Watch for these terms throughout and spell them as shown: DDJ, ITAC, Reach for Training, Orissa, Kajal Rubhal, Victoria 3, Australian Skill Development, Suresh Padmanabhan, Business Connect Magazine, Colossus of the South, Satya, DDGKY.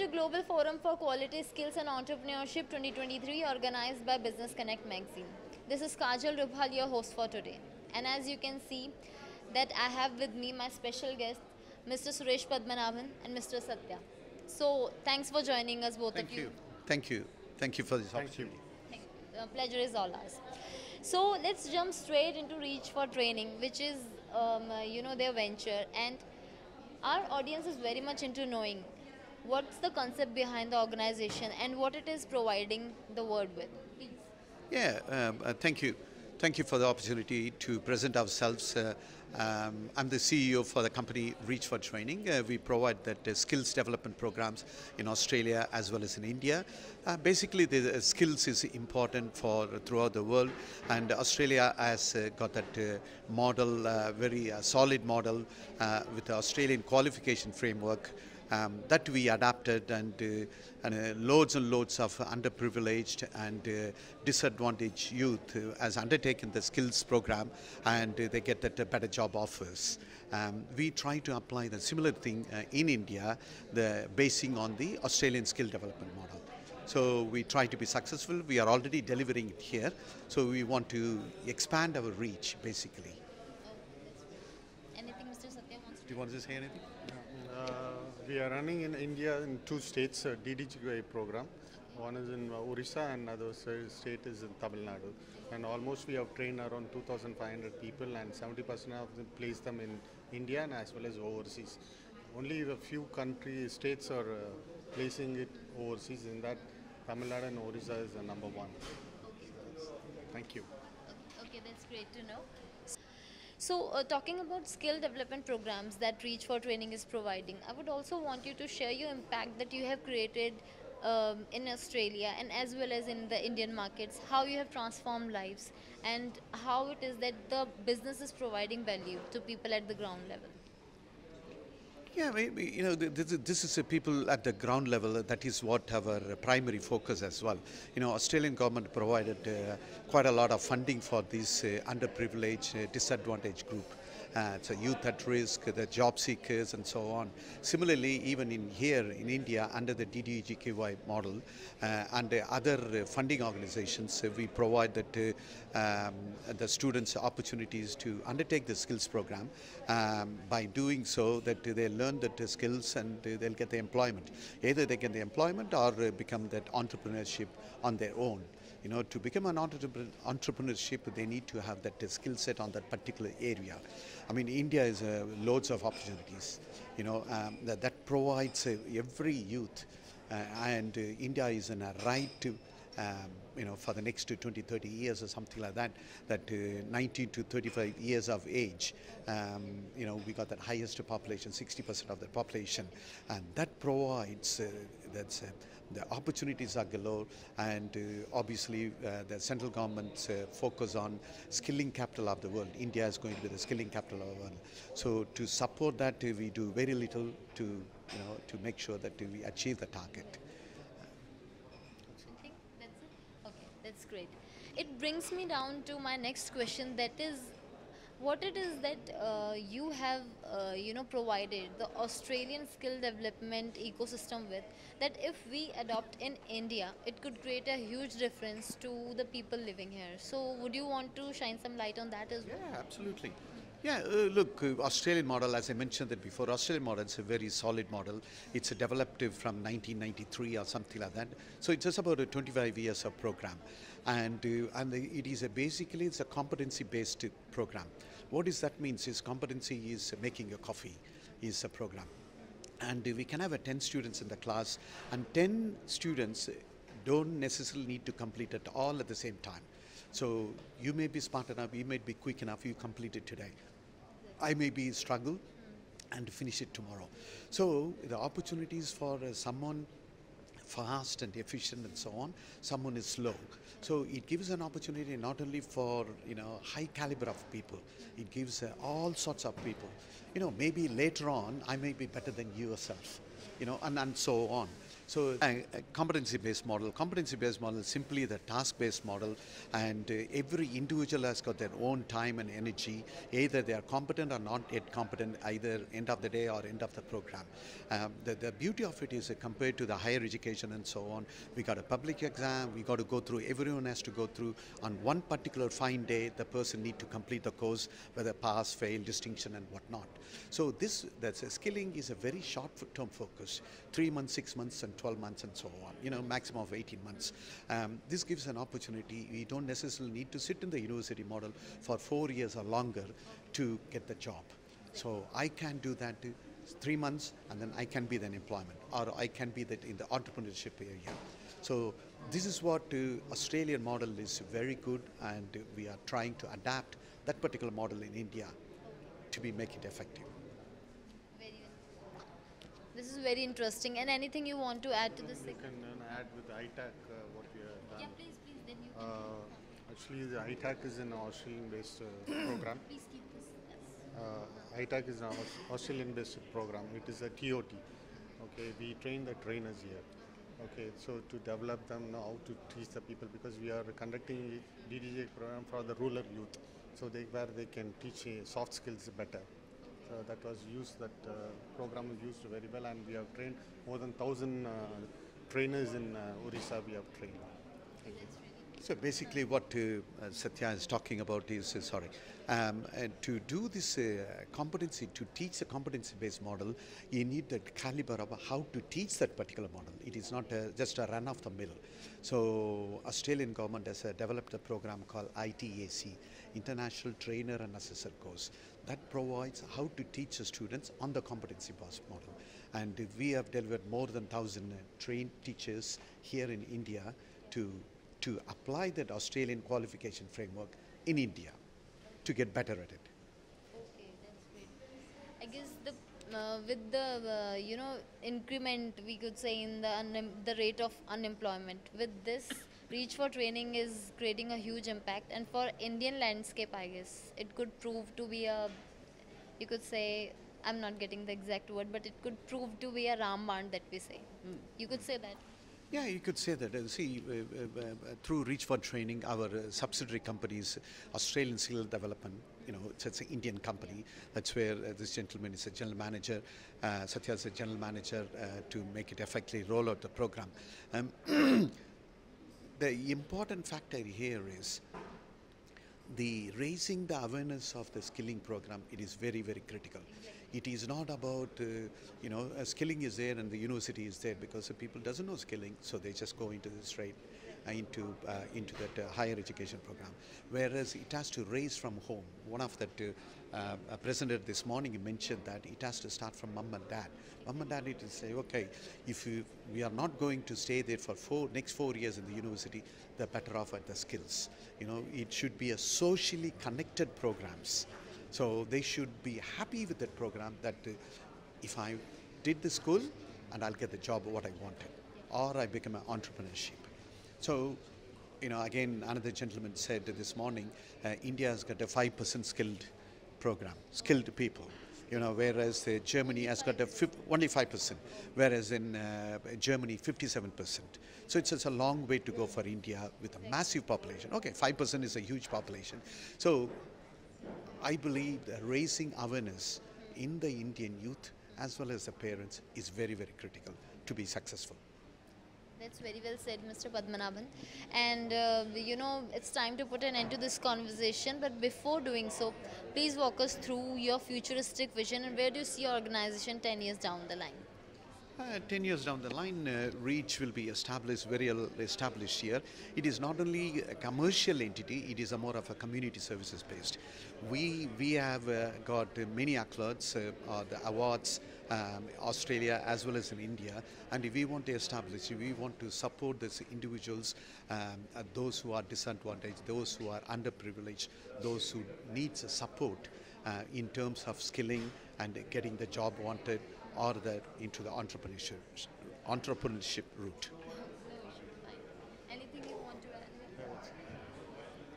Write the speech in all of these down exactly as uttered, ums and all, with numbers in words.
about a global forum for quality skills and entrepreneurship twenty twenty-three organized by Business Connect Magazine. This is Kajal Rubhal, your host for today. And as you can see that I have with me my special guests, Mister Suresh Padmanabhan and Mister Satya. So thanks for joining us, both of you. Thank you. Thank you for this opportunity. Thank you. The pleasure is all ours. So let's jump straight into Reach for Training, which is um, you know their venture, and our audience is very much into knowing what's the concept behind the organization and what it is providing the world with. Please. Yeah, um, uh, thank you. Thank you for the opportunity to present ourselves. Uh, um, I'm the C E O for the company Reach for Training. Uh, we provide that uh, skills development programs in Australia as well as in India. Uh, basically, the uh, skills is important for uh, throughout the world, and Australia has uh, got that uh, model, uh, very uh, solid model uh, with the Australian qualification framework. Um, that we adapted, and, uh, and uh, loads and loads of underprivileged and uh, disadvantaged youth uh, has undertaken the skills program, and uh, they get that uh, better job offers. Um, we try to apply the similar thing uh, in India, the basing on the Australian skill development model. So we try to be successful. We are already delivering it here, so we want to expand our reach basically. Oh, that's great. Anything Mister Satya wants to do? You want to say anything? Uh, we are running in India in two states, uh, D D G K Y program. One is in uh, Orissa and other state is in Tamil Nadu. And almost we have trained around two thousand five hundred people, and seventy percent of them place them in India and as well as overseas. Only a few country states are uh, placing it overseas. In that, Tamil Nadu and Orissa is the number one. Okay. Thank you. Okay, that's great to know. So uh, talking about skill development programs that Reach for Training is providing, I would also want you to share your impact that you have created um, in Australia and as well as in the Indian markets, how you have transformed lives and how it is that the business is providing value to people at the ground level. Yeah, maybe, you know, this, this is a people at the ground level. That is what our primary focus as well. You know, Australian government provided uh, quite a lot of funding for this uh, underprivileged, uh, disadvantaged group. Uh, so youth at risk, the job seekers and so on. Similarly, even in here in India, under the D D G K Y model uh, and uh, other uh, funding organizations, uh, we provide that uh, um, the students opportunities to undertake the skills program. Um, by doing so, that uh, they learn the uh, skills and uh, they'll get the employment. Either they get the employment or uh, become that entrepreneurship on their own. You know, to become an entrepreneurship, they need to have that uh, skill set on that particular area. I mean, India is uh, loads of opportunities, you know, um, that, that provides uh, every youth. Uh, and uh, India is in a right to, um, you know, for the next twenty, thirty years or something like that, that uh, nineteen to thirty-five years of age, um, you know, we got that highest population, sixty percent of the population. And that provides, uh, that's uh, the opportunities are galore, and uh, obviously uh, the central government's uh, focus on skilling capital of the world. India is going to be the skilling capital of the world. So to support that, uh, we do very little to, you know, to make sure that uh, we achieve the target. I think that's it. Okay, that's great. It brings me down to my next question, that is, what it is that uh, you have, uh, you know, provided the Australian skill development ecosystem with, that if we adopt in India, it could create a huge difference to the people living here. So would you want to shine some light on that as well? Yeah, absolutely. Yeah, uh, look, uh, Australian model, as I mentioned that before, Australian model is a very solid model. It's a developed from nineteen ninety-three or something like that. So it's just about a twenty-five years of program. And, uh, and it is a basically, it's a competency-based program. What does that mean? Is competency is making a coffee is a program. And uh, we can have uh, ten students in the class, and ten students don't necessarily need to complete it all at the same time. So you may be smart enough, you may be quick enough, you complete it today. I may be struggle and finish it tomorrow. So the opportunities for uh, someone fast and efficient and so on, someone is slow. So it gives an opportunity not only for, you know, high caliber of people, it gives uh, all sorts of people. You know, maybe later on, I may be better than yourself, you know, and, and so on. So a competency-based model, competency-based model is simply the task-based model, and every individual has got their own time and energy. Either they are competent or not yet competent, either end of the day or end of the program. Um, the, the beauty of it is uh, compared to the higher education and so on, we got a public exam, we got to go through, everyone has to go through. On one particular fine day, the person need to complete the course, whether pass, fail, distinction and whatnot. So this, that's a skilling is a very short-term focus, three months, six months and twelve months and so on, you know, maximum of eighteen months. Um, this gives an opportunity. We don't necessarily need to sit in the university model for four years or longer to get the job. So I can do that to three months and then I can be in employment, or I can be that in the entrepreneurship area. So this is what the uh, Australian model is very good, and we are trying to adapt that particular model in India to be make it effective. This is very interesting. And anything you want to add to this? You can add with I TAC uh, what we have done. Yeah, please, please. Then you can. Uh, actually, the I TAC is an Australian-based uh, program. Please keep this. Uh, I TAC is an Australian-based program. It is a T O T. Okay, we train the trainers here. Okay, so to develop them now, to teach the people, because we are conducting a D D J program for the rural youth, so they where they can teach uh, soft skills better. Uh, that was used, that uh, program was used very well, and we have trained more than one thousand uh, trainers in uh, Orissa we have trained. Thank you. So basically what uh, Satya is talking about is, uh, sorry, um, and to do this uh, competency, to teach a competency-based model, you need that caliber of how to teach that particular model. It is not uh, just a run-of-the-mill. So Australian government has uh, developed a program called I TAC, International Trainer and Assessor course, that provides how to teach the students on the competency-based model. And we have delivered more than one thousand trained teachers here in India to, to apply that Australian qualification framework in India to get better at it. Okay, that's great. I guess the Uh, with the uh, you know increment, we could say, in the the rate of unemployment, with this Reach for Training is creating a huge impact, and for Indian landscape, I guess it could prove to be a, you could say, I'm not getting the exact word, but it could prove to be a Ramband that we say. Mm. You could say that. Yeah, you could say that. Uh, see, uh, uh, uh, through Reach for Training, our uh, subsidiary companies, Australian Skill Development, you know, it's, it's an Indian company. That's where uh, this gentleman is a general manager. Uh, Satya is a general manager uh, to make it effectively roll out the program. Um, the important factor here is the raising the awareness of the skilling program. It is very, very critical. It is not about, uh, you know, uh, skilling is there and the university is there because the people doesn't know skilling, so they just go into this right, uh, into uh, into that uh, higher education program. Whereas it has to raise from home. One of the uh, uh, presenter this morning mentioned that it has to start from mom and dad. Mom and dad need to say, okay, if you, we are not going to stay there for four next four years in the university, the better off at the skills. You know, it should be a socially connected programs. So they should be happy with that program, that uh, if I did the school and I'll get the job what I wanted, or I become an entrepreneurship. So, you know, again, another gentleman said this morning, uh, India has got a five percent skilled program, skilled people. You know, whereas uh, Germany has got a only five percent, whereas in uh, Germany fifty-seven percent. So it's, it's a long way to go for India with a massive population. Okay, five percent is a huge population. So I believe that raising awareness in the Indian youth as well as the parents is very, very critical to be successful. That's very well said, Mister Padmanabhan. And, uh, you know, it's time to put an end to this conversation. But before doing so, please walk us through your futuristic vision, and where do you see your organization ten years down the line? Uh, ten years down the line, uh, Reach will be established, very well established here. It is not only a commercial entity, it is a more of a community services based. We, we have uh, got uh, many accolades, uh, uh, the awards, um, Australia as well as in India, and we want to establish, we want to support these individuals, um, uh, those who are disadvantaged, those who are underprivileged, those who need support uh, in terms of skilling and uh, getting the job wanted, or that into the entrepreneurship entrepreneurship route. Anything you want to add?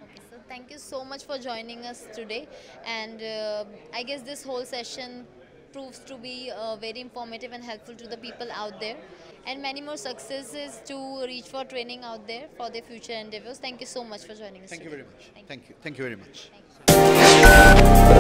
Okay, so thank you so much for joining us today, and uh, I guess this whole session proves to be uh, very informative and helpful to the people out there, and many more successes to Reach for Training out there for their future endeavors. Thank you so much for joining us. Thank today. you very much. Thank, Thank you. you. Thank you very much. Thank you.